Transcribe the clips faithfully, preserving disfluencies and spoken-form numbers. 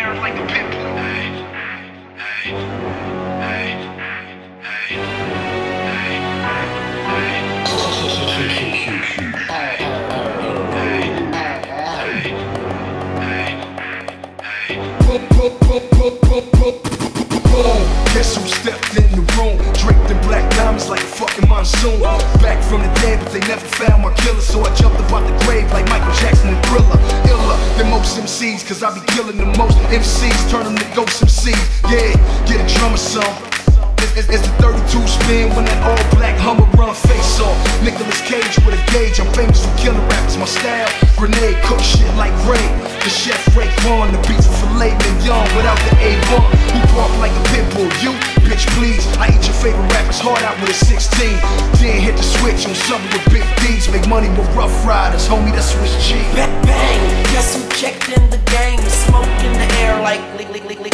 hair like a pimple. Hey, hey, hey, hey, hey, hey, hey, hey. Guess who stepped in the room, draped in black diamonds like a fucking monsoon. Back from the dead, but they never found my killer, so I jumped about the grave like Michael Jackson and Thriller. Iller than most M Cs, cause I be killing the most M Cs, turn them to ghost M Cs. Yeah, get a drum or something. It's the thirty-two spin when that all-black Hummer run face off. Nicolas Cage with a gauge, I'm famous for killer raps. My style, grenade, cook shit like Ray. The chef Raekwon, the pizza filet mignon without the A one. Who bark like a pit bull? You, bitch, please. I eat your favorite rapper's heart out with a sixteen. Then hit the switch on something with big D's. Make money with rough riders, homie, that's Swiss G. Bang, bang, guess who checked in the game? Smoke in the air like lick, lick, lick, lick.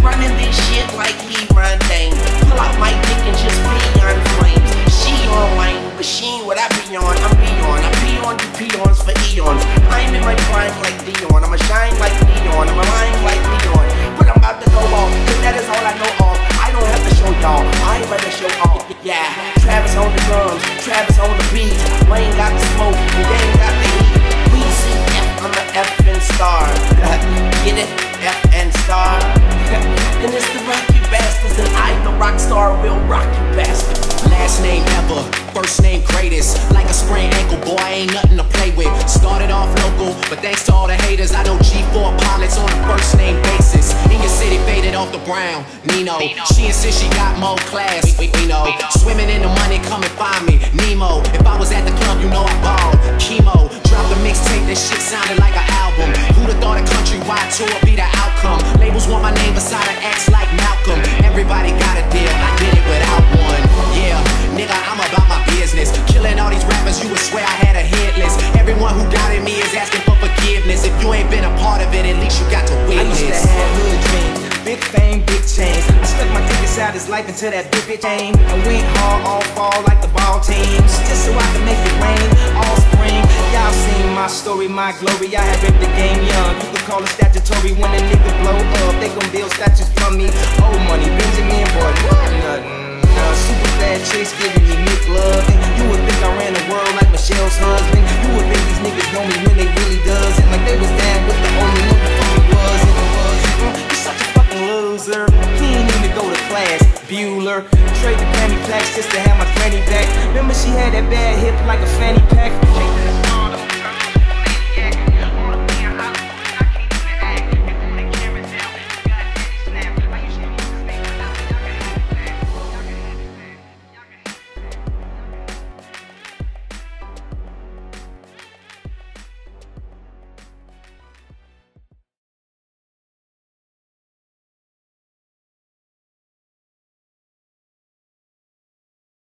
Running this shit like he run dang. Pull out my dick and just pee on flames. She on lane, but she ain't what I be on. I'm beyond, I be on the peons for eons. I'm in my prime like Dion, I'ma shine like Dion, I'ma line like Dion. But I'm about to go off, cause that is all I know of. I don't have to show y'all, I ain't about to show off. Yeah, Travis on the drums, Travis on the beat. Wayne got the smoke, and they ain't got the heat. We see F, I'm an effing star. Get it? F and star. And it's the Rocky Bastards, and I the rock star will rock you bastard. Last name ever, first name greatest. Like a sprained ankle, boy, I ain't nothing to play with. Started off local, but thanks to all the haters, I know G four pilots on a first name basis. In your city, faded off the brown, Nino. She insists she got more class, we, we, we know. Swimming in the money, come and find me, Nemo. If I was at the club, you know I balled, chemo. Dropped the mixtape, that shit sounded like an album. Who'da thought a countrywide tour would be the outcome? Labels want my name beside an X like Malcolm. Everybody got a deal, I did it without one. Yeah, nigga, I'm about my business. Killing all these rappers, you would swear I had a headless. Everyone who doubted me is asking for forgiveness. If you ain't been a part of it, at least you got to witness. I used to have hood dreams, big fame, big change. I stuck my dick inside his life until that big bitch came. I went hard all fall like the ball teams, just so I could make it rain all spring. Y'all seen my story, my glory. I had ripped the game young. You could call it statutory when a nigga blow up. They gon' build statues from me. Old money, Benjamin, boy, what nothing. Super fat chicks giving me nick love. And you would think I ran the world like Michelle's husband. You would think these niggas know me when they really does. And like they was down with the only nigga fuck it was. And it was, mm, you're such a fucking loser. He ain't even go to class, Bueller. Trade the granny plaques just to have my granny back. Remember she had that bad hip like a fanny pack.